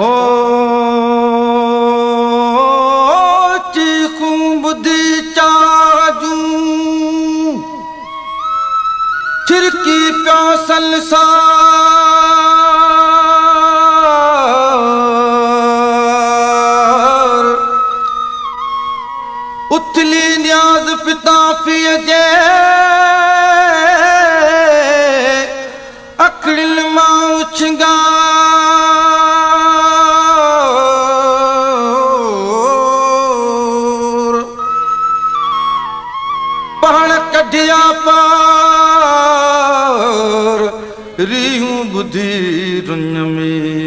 छिरकी प्यासल सा उथली न्याज पिता पिए जे अकड़िल मां उछंगा पहाड़ कढ़िया पार रिहू बुद्धि रुन में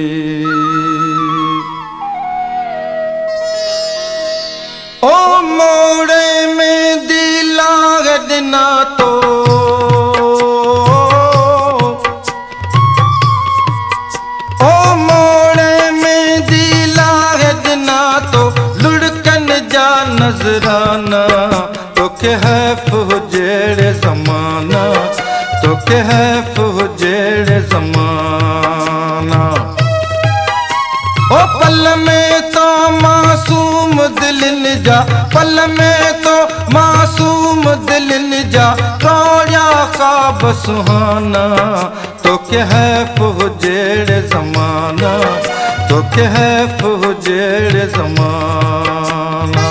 ओ मोड़े में दिला गदना तो ओ मोड़े में दिला गदना तो लुढ़कन जा नजराना तो के है फुजेड़े जमाना तो के है फुजेड़े जमाना ओ पल में तो मासूम दिलन जा पल में तो मासूम दिलन जा तोड़ा ख्वाब सुहाना तो के है फुजेड़े जमाना तो के है फुजेड़े जमाना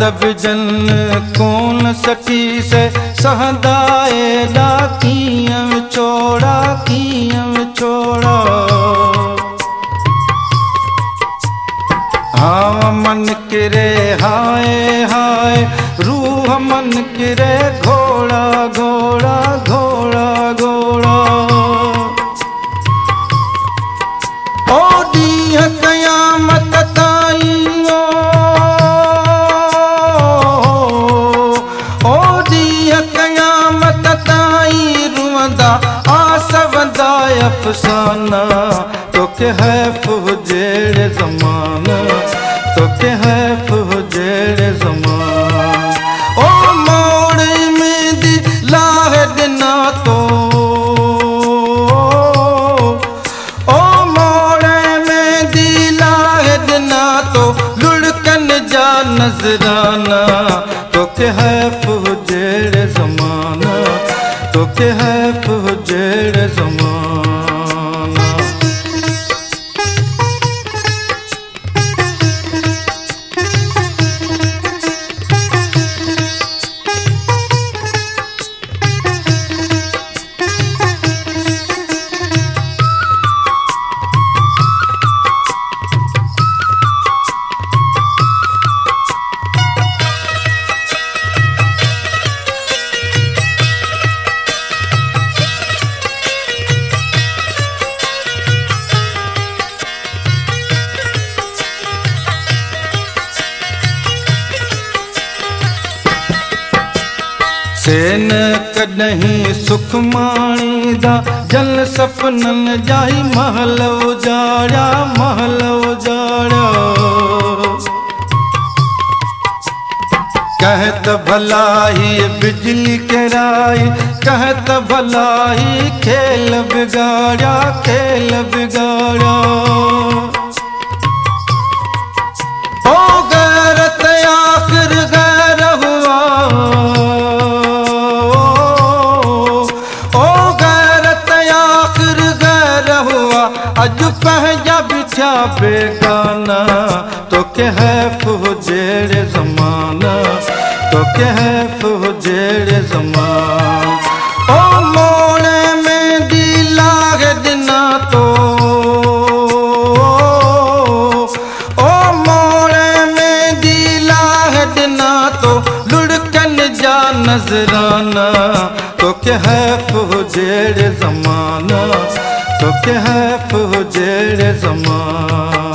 तब जन कौन सटी से सहदाए दा कीयम छोड़ा हाँ मन किरे हाय हाय रूह मन किरे घोड़ा घोड़ा घोड़ा घोड़ा ओ दी कयामत अफसाना तो के है फुजेड़े जमाना तो के है फुजेड़े जमाना ओ मोड़ में दिला है दिना तो ओ मोड़ में दिला है दिना तो लुढ़कन जा नजराना तो के है फुजेड़े जमाना तो के है फुजेड़े जमाना सेन कदहीं सुख माणी दा जल सपनन जाई महल उजाड़ा महल उजाड़ा कहत भलाई बिजली कराई कहत भलाई खेल बिगाड़ा ओ गैरत आखिर गैर हुआ बेगाना तो के है फुजेड़े जमाना तो के है फुजेड़े जमाना ओ मोड़े में दिला गदना तो ओ मोड़े में दिला गदना तो लुढ़ नजराना तो के है फुजेर जमाना, तो के है फुजेर जमाना।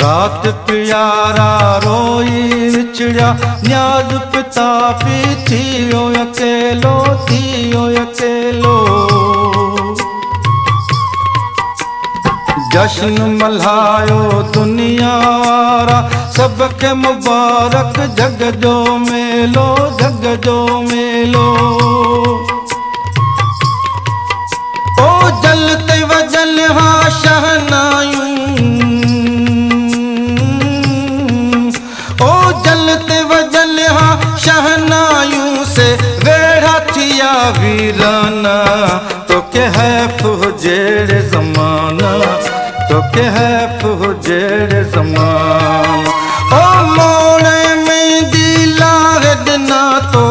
रात प्यारा रोई चिड़िया न्याज पितापी थियो अकेलो, थियो अकेलो। जश्न मल्हायो दुनियारा सबके मुबारक जग जो मेलो, जग जो मेलो। ओ जलते वजल हा शहनायू, शहनायूं से वेड़ा थिया वीराना तो के है फुजेर जमाना, तो के है फुजेर जमाना। ओ मोड़े में दिला रदना तो,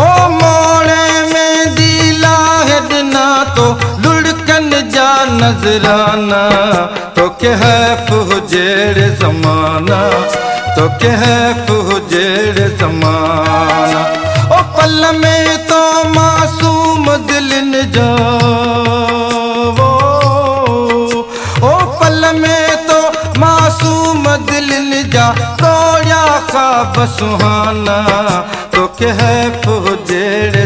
ओ मोड़े में दिला रदना तो लुढ़कन जा नजराना तो के है फुजेर जमाना, तो के है फुजेर जमाना। ओ पल में तो मासूम दिल न जावो, ओ पल में तो मासूम दिल न जा तोड़ा ख्वाब सुहाना तो के है फुजेर